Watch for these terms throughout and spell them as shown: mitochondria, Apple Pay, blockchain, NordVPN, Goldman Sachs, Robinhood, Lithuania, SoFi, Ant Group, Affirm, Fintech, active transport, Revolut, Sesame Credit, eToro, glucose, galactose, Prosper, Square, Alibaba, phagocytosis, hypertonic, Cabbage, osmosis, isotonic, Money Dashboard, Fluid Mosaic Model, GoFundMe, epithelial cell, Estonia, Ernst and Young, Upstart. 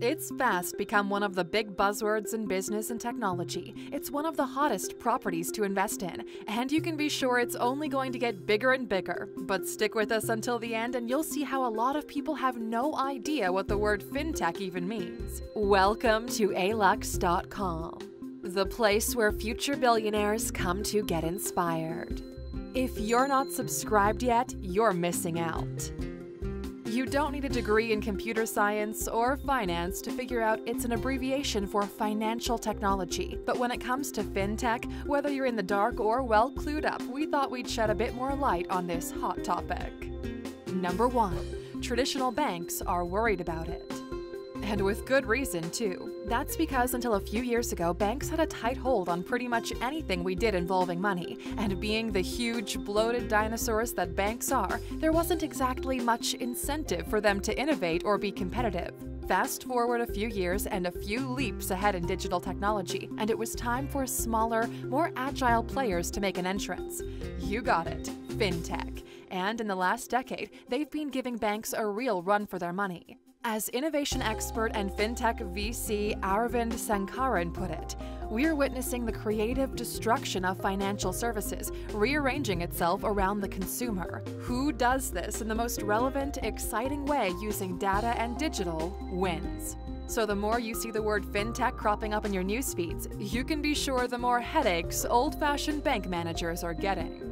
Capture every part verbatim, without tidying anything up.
It's fast become one of the big buzzwords in business and technology. It's one of the hottest properties to invest in, and you can be sure it's only going to get bigger and bigger. But stick with us until the end and you'll see how a lot of people have no idea what the word fintech even means. Welcome to Alux dot com, the place where future billionaires come to get inspired. If you're not subscribed yet, you're missing out. You don't need a degree in computer science or finance to figure out it's an abbreviation for financial technology. But when it comes to fintech, whether you're in the dark or well clued up, we thought we'd shed a bit more light on this hot topic. Number one, traditional banks are worried about it. And with good reason, too. That's because until a few years ago, banks had a tight hold on pretty much anything we did involving money. And being the huge, bloated dinosaurs that banks are, there wasn't exactly much incentive for them to innovate or be competitive. Fast forward a few years and a few leaps ahead in digital technology, and it was time for smaller, more agile players to make an entrance. You got it, fintech. And in the last decade, they've been giving banks a real run for their money. As innovation expert and fintech V C Arvind Sankaran put it, we're witnessing the creative destruction of financial services, rearranging itself around the consumer. Who does this in the most relevant, exciting way using data and digital wins. So the more you see the word fintech cropping up in your news feeds, you can be sure the more headaches old-fashioned bank managers are getting.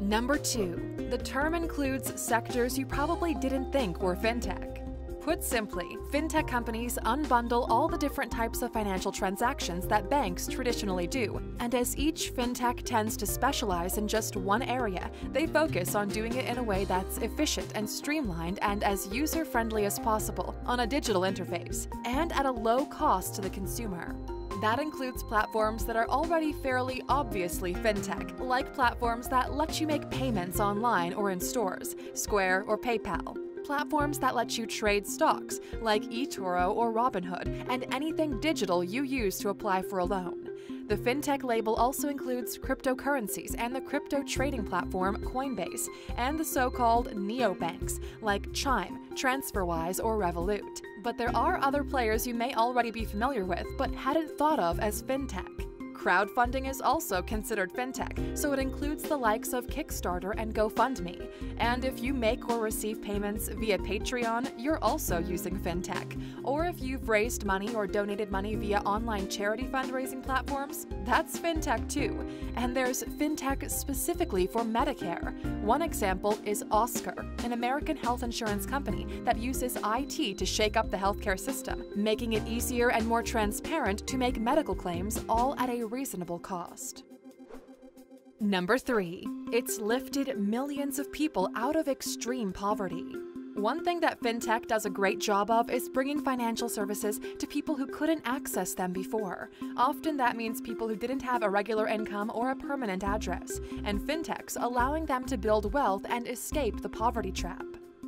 Number two, the term includes sectors you probably didn't think were fintech. Put simply, fintech companies unbundle all the different types of financial transactions that banks traditionally do, and as each fintech tends to specialize in just one area, they focus on doing it in a way that's efficient and streamlined and as user-friendly as possible on a digital interface, and at a low cost to the consumer. That includes platforms that are already fairly obviously fintech, like platforms that let you make payments online or in stores, Square or PayPal. Platforms that let you trade stocks, like eToro or Robinhood, and anything digital you use to apply for a loan. The fintech label also includes cryptocurrencies and the crypto trading platform Coinbase, and the so-called neobanks, like Chime, TransferWise, or Revolut. But there are other players you may already be familiar with but hadn't thought of as fintech. Crowdfunding is also considered fintech, so it includes the likes of Kickstarter and GoFundMe. And if you make or receive payments via Patreon, you're also using fintech. Or if you've raised money or donated money via online charity fundraising platforms, that's fintech too. And there's fintech specifically for Medicare. One example is Oscar, an American health insurance company that uses I T to shake up the healthcare system, making it easier and more transparent to make medical claims, all at a reasonable cost. Number three, it's lifted millions of people out of extreme poverty. One thing that fintech does a great job of is bringing financial services to people who couldn't access them before. Often that means people who didn't have a regular income or a permanent address, and fintech's allowing them to build wealth and escape the poverty trap.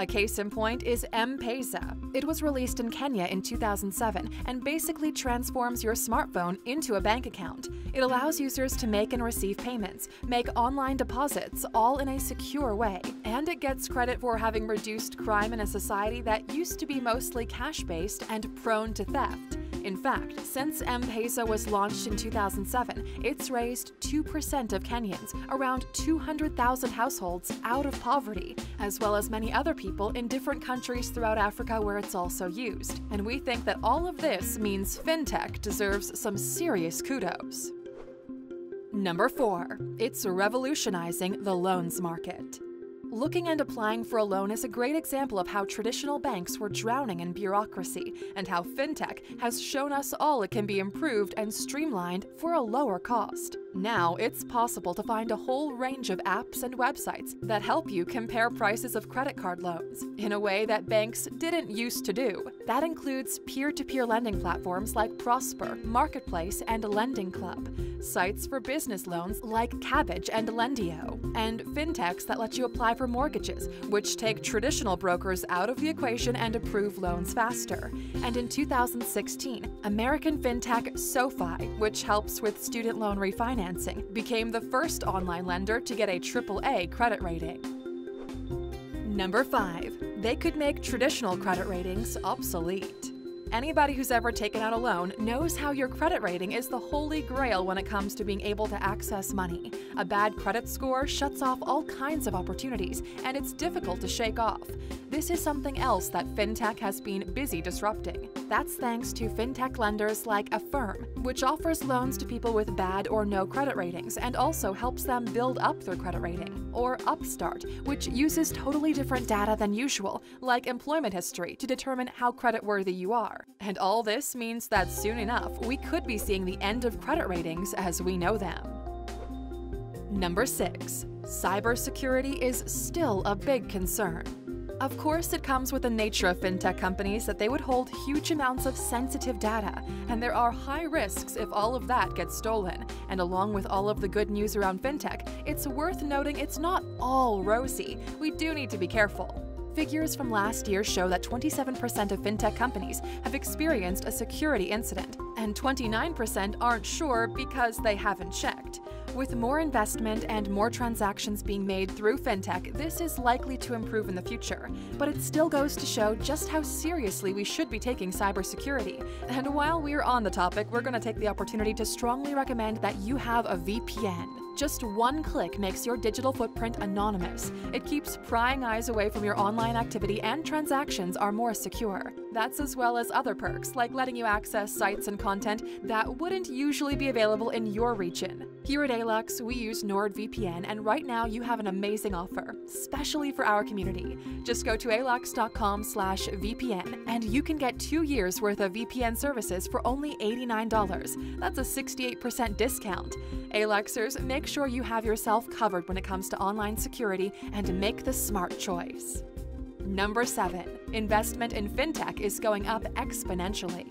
A case in point is M-Pesa. It was released in Kenya in two thousand seven and basically transforms your smartphone into a bank account. It allows users to make and receive payments, make online deposits, all in a secure way. And it gets credit for having reduced crime in a society that used to be mostly cash-based and prone to theft. In fact, since M-Pesa was launched in two thousand seven, it's raised two percent of Kenyans, around two hundred thousand households, out of poverty, as well as many other people in different countries throughout Africa where it's also used. And we think that all of this means fintech deserves some serious kudos. Number four, it's revolutionizing the loans market. Looking and applying for a loan is a great example of how traditional banks were drowning in bureaucracy and how fintech has shown us all it can be improved and streamlined for a lower cost. Now it's possible to find a whole range of apps and websites that help you compare prices of credit card loans in a way that banks didn't used to do. That includes peer-to-peer lending platforms like Prosper, Marketplace, and Lending Club, sites for business loans like Cabbage and Lendio, and fintechs that let you apply for mortgages, which take traditional brokers out of the equation and approve loans faster. And in two thousand sixteen, American fintech SoFi, which helps with student loan refinancing, became the first online lender to get a triple A credit rating. Number five, They could make traditional credit ratings obsolete. Anybody who's ever taken out a loan knows how your credit rating is the holy grail when it comes to being able to access money. A bad credit score shuts off all kinds of opportunities, and it's difficult to shake off. This is something else that fintech has been busy disrupting. That's thanks to fintech lenders like Affirm, which offers loans to people with bad or no credit ratings and also helps them build up their credit rating, or Upstart, which uses totally different data than usual, like employment history, to determine how creditworthy you are. And all this means that soon enough, we could be seeing the end of credit ratings as we know them. Number six. Cybersecurity is still a big concern. Of course, it comes with the nature of fintech companies that they would hold huge amounts of sensitive data, and there are high risks if all of that gets stolen. And along with all of the good news around fintech, it's worth noting it's not all rosy. We do need to be careful. Figures from last year show that twenty-seven percent of fintech companies have experienced a security incident, and twenty-nine percent aren't sure because they haven't checked. With more investment and more transactions being made through fintech, this is likely to improve in the future. But it still goes to show just how seriously we should be taking cybersecurity. And while we're on the topic, we're going to take the opportunity to strongly recommend that you have a V P N. Just one click makes your digital footprint anonymous. It keeps prying eyes away from your online activity, and transactions are more secure. That's as well as other perks, like letting you access sites and content that wouldn't usually be available in your region. Here at Alux, we use NordVPN, and right now you have an amazing offer, especially for our community. Just go to alux dot com slash V P N, and you can get two years worth of V P N services for only eighty-nine dollars. That's a sixty-eight percent discount. Aluxers, make sure you have yourself covered when it comes to online security and make the smart choice. Number seven. Investment in fintech is going up exponentially.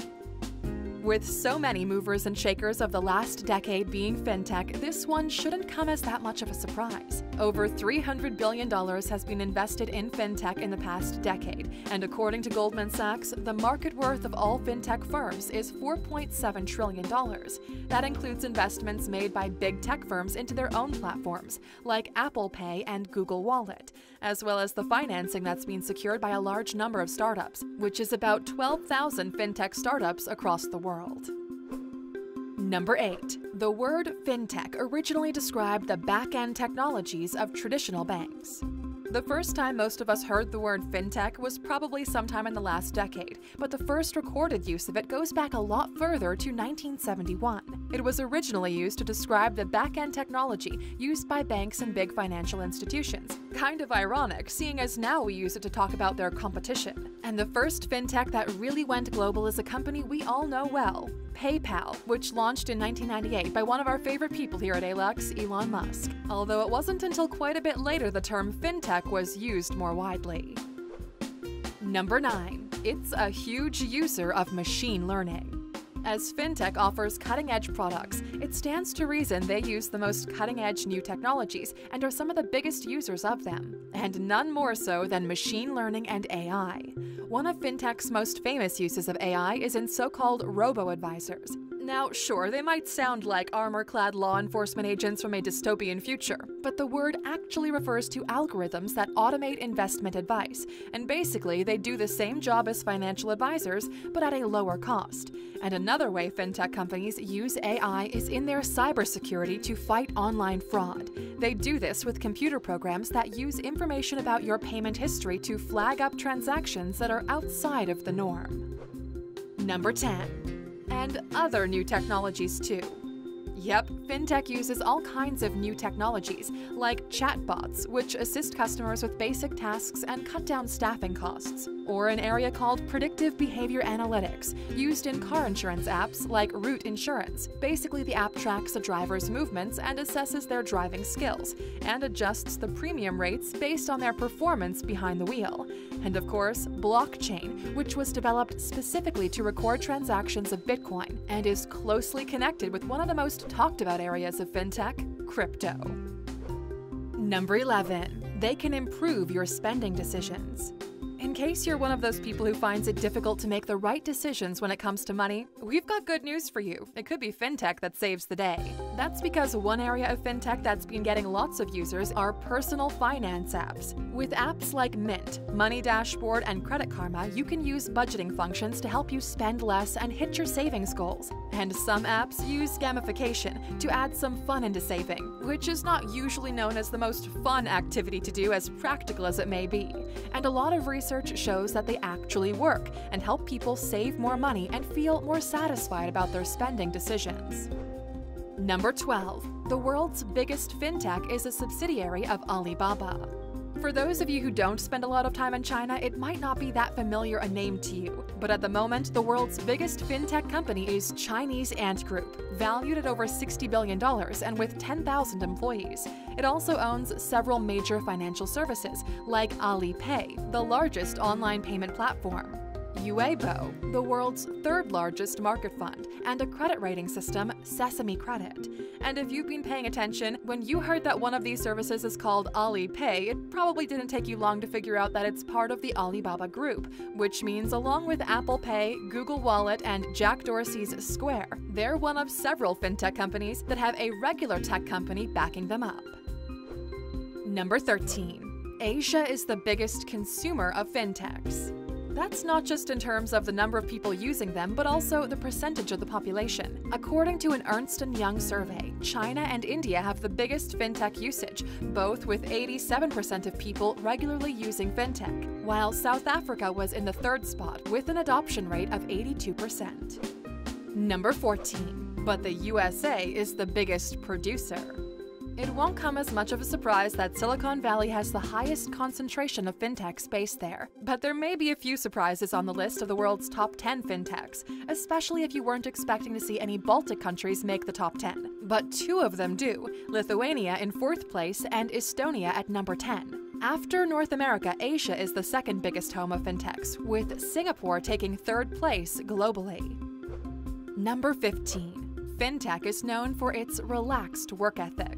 With so many movers and shakers of the last decade being fintech, this one shouldn't come as that much of a surprise. Over three hundred billion dollars has been invested in fintech in the past decade, and according to Goldman Sachs, the market worth of all fintech firms is four point seven trillion dollars. That includes investments made by big tech firms into their own platforms, like Apple Pay and Google Wallet, as well as the financing that's been secured by a large number of startups, which is about twelve thousand fintech startups across the world. World. Number eight. The word fintech originally described the back-end technologies of traditional banks. The first time most of us heard the word fintech was probably sometime in the last decade, but the first recorded use of it goes back a lot further to nineteen seventy-one. It was originally used to describe the back-end technology used by banks and big financial institutions. Kind of ironic, seeing as now we use it to talk about their competition. And the first fintech that really went global is a company we all know well, PayPal, which launched in nineteen ninety-eight by one of our favorite people here at Alux, Elon Musk. Although it wasn't until quite a bit later the term fintech was used more widely. Number nine. It's a huge user of machine learning. As fintech offers cutting-edge products, it stands to reason they use the most cutting-edge new technologies and are some of the biggest users of them, and none more so than machine learning and A I. One of fintech's most famous uses of A I is in so-called robo-advisors. Now, sure, they might sound like armor-clad law enforcement agents from a dystopian future, but the word actually refers to algorithms that automate investment advice, and basically they do the same job as financial advisors, but at a lower cost. And another way fintech companies use A I is in their cybersecurity to fight online fraud. They do this with computer programs that use information about your payment history to flag up transactions that are outside of the norm. Number ten. And other new technologies too. Yep, fintech uses all kinds of new technologies, like chatbots, which assist customers with basic tasks and cut down staffing costs, or an area called predictive behavior analytics, used in car insurance apps like Root Insurance. Basically, the app tracks a driver's movements and assesses their driving skills, and adjusts the premium rates based on their performance behind the wheel. And of course, blockchain, which was developed specifically to record transactions of Bitcoin, and is closely connected with one of the most talked about areas of fintech, crypto. Number eleven. They can improve your spending decisions. In case you're one of those people who finds it difficult to make the right decisions when it comes to money, we've got good news for you. It could be fintech that saves the day. That's because one area of fintech that's been getting lots of users are personal finance apps. With apps like Mint, Money Dashboard, and Credit Karma, you can use budgeting functions to help you spend less and hit your savings goals. And some apps use gamification to add some fun into saving, which is not usually known as the most fun activity to do, as practical as it may be. And a lot of research Research shows that they actually work and help people save more money and feel more satisfied about their spending decisions. Number twelve. The world's biggest fintech is a subsidiary of Alibaba. For those of you who don't spend a lot of time in China, it might not be that familiar a name to you. But at the moment, the world's biggest fintech company is Chinese Ant Group, valued at over sixty billion dollars and with ten thousand employees. It also owns several major financial services, like Alipay, the largest online payment platform, Weibo, the world's third largest market fund, and a credit rating system, Sesame Credit. And if you've been paying attention, when you heard that one of these services is called Alipay, it probably didn't take you long to figure out that it's part of the Alibaba Group, which means along with Apple Pay, Google Wallet, and Jack Dorsey's Square, they're one of several fintech companies that have a regular tech company backing them up. Number thirteen. Asia is the biggest consumer of fintechs. That's not just in terms of the number of people using them, but also the percentage of the population. According to an Ernst and Young survey, China and India have the biggest fintech usage, both with eighty-seven percent of people regularly using fintech, while South Africa was in the third spot with an adoption rate of eighty-two percent. Number fourteen. But the U S A is the biggest producer. It won't come as much of a surprise that Silicon Valley has the highest concentration of fintechs based there. But there may be a few surprises on the list of the world's top ten fintechs, especially if you weren't expecting to see any Baltic countries make the top ten. But two of them do, Lithuania in fourth place and Estonia at number ten. After North America, Asia is the second biggest home of fintechs, with Singapore taking third place globally. Number fifteen. Fintech is known for its relaxed work ethic.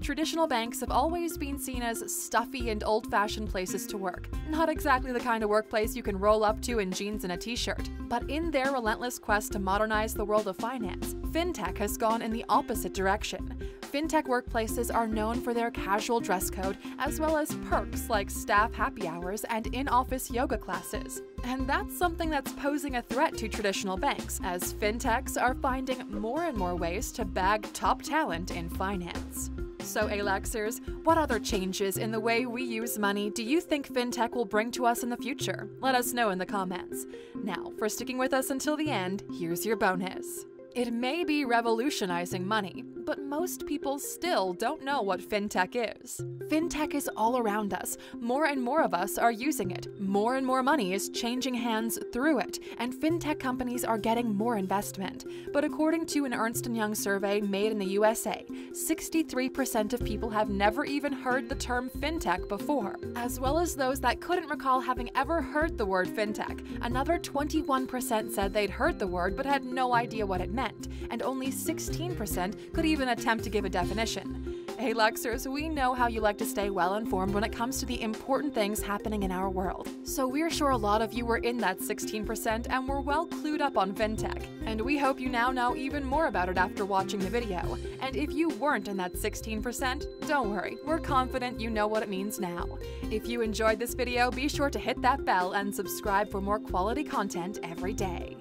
Traditional banks have always been seen as stuffy and old-fashioned places to work. Not exactly the kind of workplace you can roll up to in jeans and a t-shirt. But in their relentless quest to modernize the world of finance, fintech has gone in the opposite direction. Fintech workplaces are known for their casual dress code, as well as perks like staff happy hours and in-office yoga classes. And that's something that's posing a threat to traditional banks, as fintechs are finding more and more ways to bag top talent in finance. So Aluxers, what other changes in the way we use money do you think fintech will bring to us in the future? Let us know in the comments. Now, for sticking with us until the end, here's your bonus. It may be revolutionizing money, but most people still don't know what fintech is. Fintech is all around us. More and more of us are using it. More and more money is changing hands through it, and fintech companies are getting more investment. But according to an Ernst and Young survey made in the U S A, sixty-three percent of people have never even heard the term fintech before, as well as those that couldn't recall having ever heard the word fintech. Another twenty-one percent said they'd heard the word but had no idea what it meant. And only sixteen percent could even attempt to give a definition. Hey Luxers, we know how you like to stay well informed when it comes to the important things happening in our world. So we're sure a lot of you were in that sixteen percent and were well clued up on fintech. And we hope you now know even more about it after watching the video. And if you weren't in that sixteen percent, don't worry, we're confident you know what it means now. If you enjoyed this video, be sure to hit that bell and subscribe for more quality content every day.